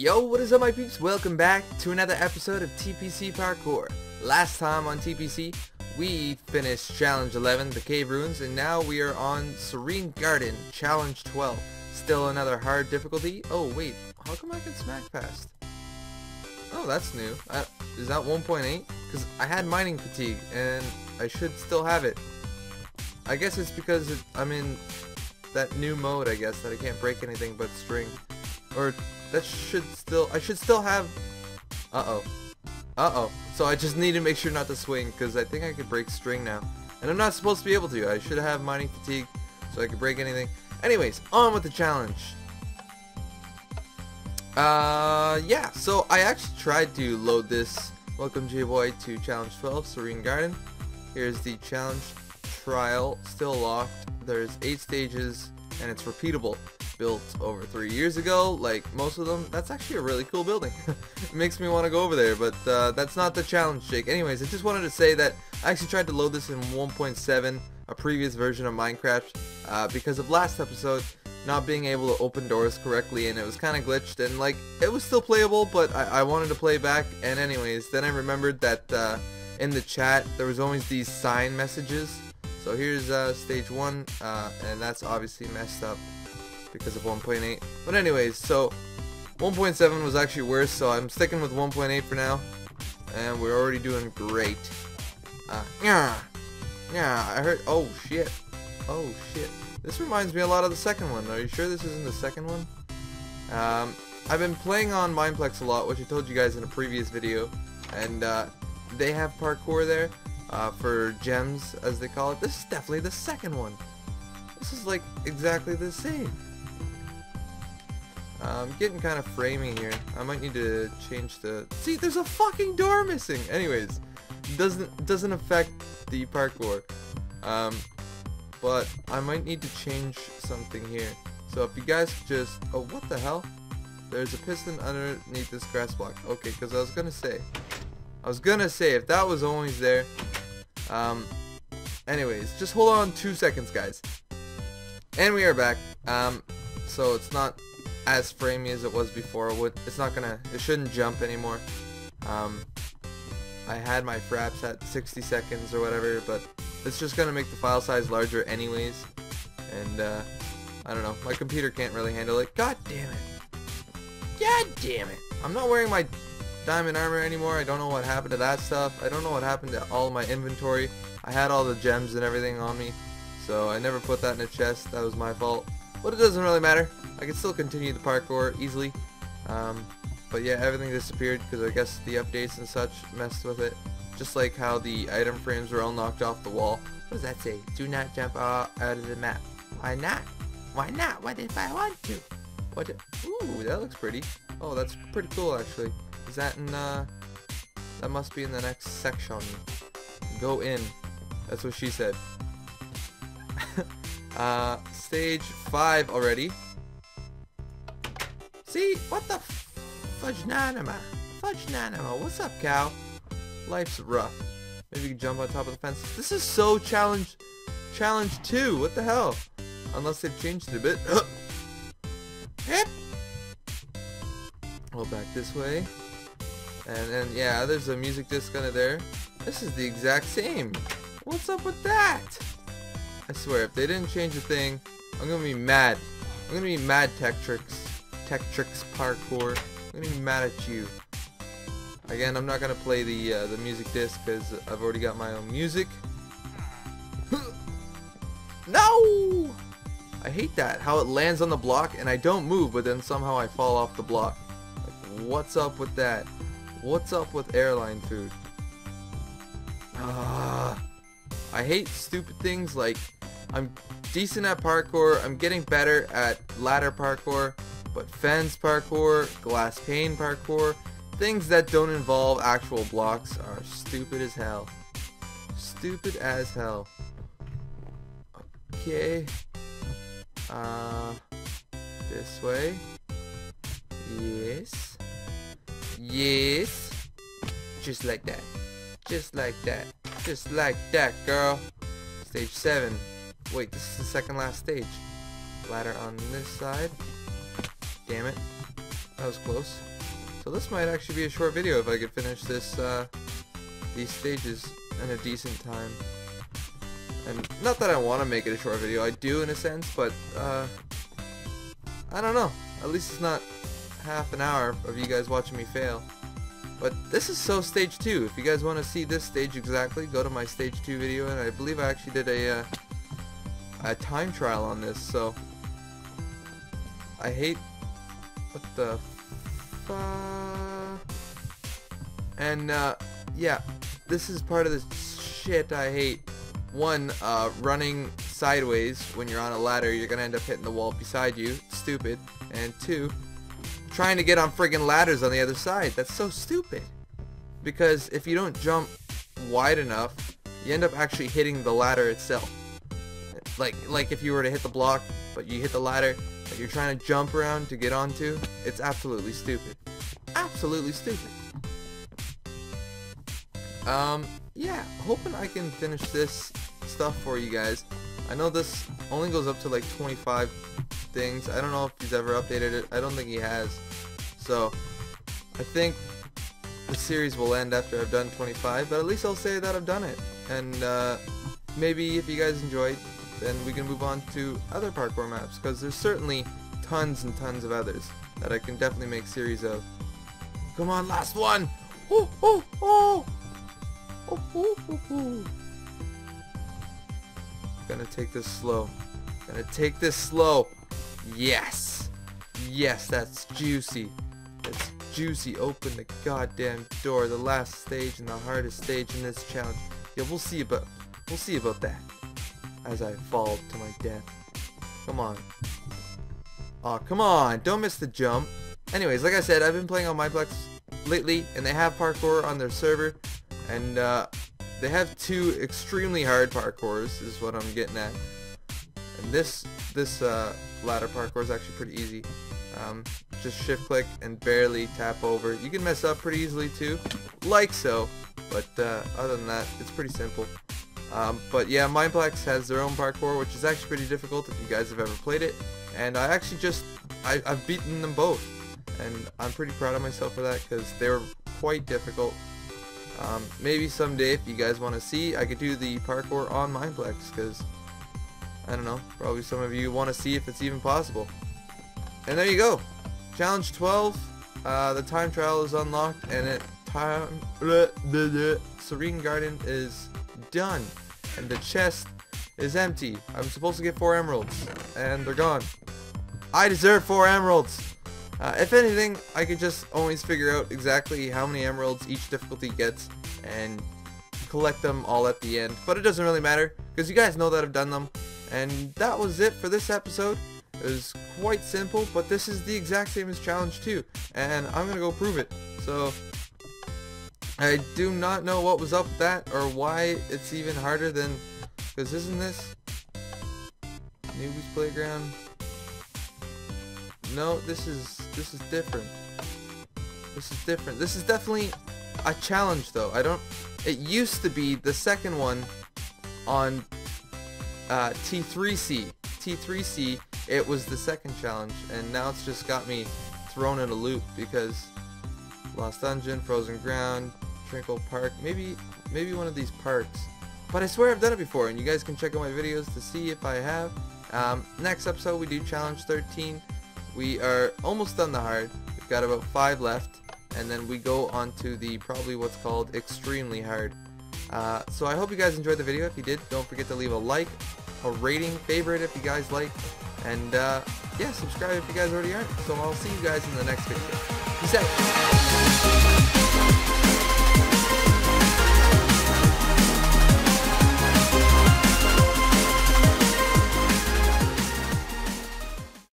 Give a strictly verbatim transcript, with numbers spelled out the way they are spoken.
Yo, what is up my peeps? Welcome back to another episode of T P C Parkour. Last time on T P C, we finished Challenge eleven, the Cave Ruins, and now we are on Serene Garden, Challenge twelve. Still another hard difficulty. Oh wait, how come I can smack past? Oh, that's new. Uh, is that one point eight? Because I had mining fatigue, and I should still have it. I guess it's because it, I'm in that new mode, I guess, that I can't break anything but string. Or... That should still, I should still have, uh-oh, uh-oh, so I just need to make sure not to swing, because I think I could break string now, and I'm not supposed to be able to. I should have mining fatigue, so I could break anything. Anyways, on with the challenge. Uh, yeah, so I actually tried to load this. Welcome J-Boy to Challenge twelve, Serene Garden. Here's the challenge trial, still locked. There's eight stages, and it's repeatable. Built over three years ago, like most of them. That's actually a really cool building. It makes me want to go over there, but uh, that's not the challenge, Jake. Anyways, I just wanted to say that I actually tried to load this in one point seven, a previous version of Minecraft, uh, because of last episode not being able to open doors correctly, and it was kind of glitched, and like it was still playable, but I, I wanted to play back. And anyways, then I remembered that uh, in the chat there was always these sign messages. So here's uh, stage one, uh, and that's obviously messed up because of one point eight, but anyways, so one point seven was actually worse, so I'm sticking with one point eight for now, and we're already doing great. Uh, yeah, yeah, I heard, oh shit, oh shit, this reminds me a lot of the second one. Are you sure this isn't the second one? Um, I've been playing on Mineplex a lot, which I told you guys in a previous video, and uh, they have parkour there, uh, for gems, as they call it. This is definitely the second one. This is like exactly the same. I'm um, getting kind of framey here. I might need to change the... See, there's a fucking door missing! Anyways, doesn't doesn't affect the parkour. Um, but I might need to change something here. So if you guys just... Oh, what the hell? There's a piston underneath this grass block. Okay, because I was going to say... I was going to say, if that was always there... Um, anyways, just hold on two seconds, guys. And we are back. Um, so it's not... as framey as it was before. It's not gonna, it shouldn't jump anymore. Um, I had my fraps at sixty seconds or whatever, but it's just gonna make the file size larger anyways. And uh, I don't know, my computer can't really handle it. God damn it! God damn it! I'm not wearing my diamond armor anymore. I don't know what happened to that stuff. I don't know what happened to all my inventory. I had all the gems and everything on me, so I never put that in a chest. That was my fault. But it doesn't really matter. I can still continue the parkour easily. Um, but yeah, everything disappeared because I guess the updates and such messed with it. Just like how the item frames were all knocked off the wall. What does that say? Do not jump out of the map. Why not? Why not? What if I want to? What? Ooh, that looks pretty. Oh, that's pretty cool actually. Is that in, uh... that must be in the next section. Go in. That's what she said. Uh, stage five already. See? What the f Fudge-nanima? Fudge-nanima, what's up, cow? Life's rough. Maybe you can jump on top of the fence. This is so challenge... Challenge two, what the hell? Unless they've changed it a bit. Hip! Go back this way. And then, yeah, there's a music disc under there. This is the exact same. What's up with that? I swear, if they didn't change a thing, I'm gonna be mad. I'm gonna be mad, Tech tricks. Tech tricks parkour. I'm gonna be mad at you. Again, I'm not gonna play the uh, the music disc because I've already got my own music. No! I hate that. How it lands on the block and I don't move, but then somehow I fall off the block. Like, what's up with that? What's up with airline food? Ah. I hate stupid things like... I'm decent at parkour, I'm getting better at ladder parkour, but fence parkour, glass pane parkour, things that don't involve actual blocks are stupid as hell. Stupid as hell. Okay. Uh, this way. Yes. Yes. Just like that. Just like that. Just like that, girl. Stage seven. Wait, this is the second last stage. Ladder on this side. Damn it. That was close. So this might actually be a short video if I could finish this, uh, these stages in a decent time. And not that I want to make it a short video, I do in a sense, but, uh, I don't know. At least it's not half an hour of you guys watching me fail. But this is so stage two. If you guys want to see this stage exactly, go to my stage two video, and I believe I actually did a, uh, a time trial on this, so... I hate... What the... Fuck? And, uh, yeah. This is part of the shit I hate. One, uh, running sideways when you're on a ladder, you're gonna end up hitting the wall beside you. It's stupid. And two, trying to get on friggin' ladders on the other side. That's so stupid. Because if you don't jump wide enough, you end up actually hitting the ladder itself. Like, like if you were to hit the block, but you hit the ladder that you're trying to jump around to get onto, it's absolutely stupid. Absolutely stupid. Um, yeah, hoping I can finish this stuff for you guys. I know this only goes up to like twenty-five things. I don't know if he's ever updated it. I don't think he has. So, I think the series will end after I've done twenty-five, but at least I'll say that I've done it. And, uh, maybe if you guys enjoyed, then we can move on to other parkour maps, because there's certainly tons and tons of others that I can definitely make series of. Come on, last one! Oh, oh, oh! Oh, oh, oh, oh. Gonna take this slow. Gonna take this slow. Yes! Yes, that's juicy. That's juicy. Open the goddamn door. The last stage and the hardest stage in this challenge. Yeah, we'll see about we'll see about that. As I fall to my death. Come on. Aw, come on. Don't miss the jump. Anyways, like I said, I've been playing on Mineplex lately, and they have parkour on their server. And uh, they have two extremely hard parkours, is what I'm getting at. And this this uh, ladder parkour is actually pretty easy. Um, just shift click and barely tap over. You can mess up pretty easily too, like so. But uh, other than that, it's pretty simple. Um, but yeah, Mineplex has their own parkour, which is actually pretty difficult if you guys have ever played it. And I actually just, I, I've beaten them both. And I'm pretty proud of myself for that, because they were quite difficult. Um, maybe someday, if you guys want to see, I could do the parkour on Mineplex, because, I don't know, probably some of you want to see if it's even possible. And there you go! Challenge twelve, uh, the time trial is unlocked, and it time, bleh, bleh, bleh, Serene Garden is done, and the chest is empty. I'm supposed to get four emeralds, and they're gone. I deserve four emeralds! Uh, if anything, I could just always figure out exactly how many emeralds each difficulty gets and collect them all at the end. But it doesn't really matter, because you guys know that I've done them. And that was it for this episode. It was quite simple, but this is the exact same as challenge two. And I'm going to go prove it. So, I do not know what was up with that or why it's even harder than... Because isn't this... Newbies Playground... No, this is this is different. This is different. This is definitely a challenge, though. I don't. It used to be the second one on uh, T three C. T three C. It was the second challenge, and now it's just got me thrown in a loop because Lost Dungeon, Frozen Ground, Trinkle Park. Maybe maybe one of these parks. But I swear I've done it before, and you guys can check out my videos to see if I have. Um, next episode we do challenge thirteen. We are almost done the hard. We've got about five left, and then we go on to the probably what's called extremely hard. Uh, so I hope you guys enjoyed the video. If you did, don't forget to leave a like, a rating, favorite if you guys like, and uh, yeah, subscribe if you guys already aren't. So I'll see you guys in the next video. Peace out.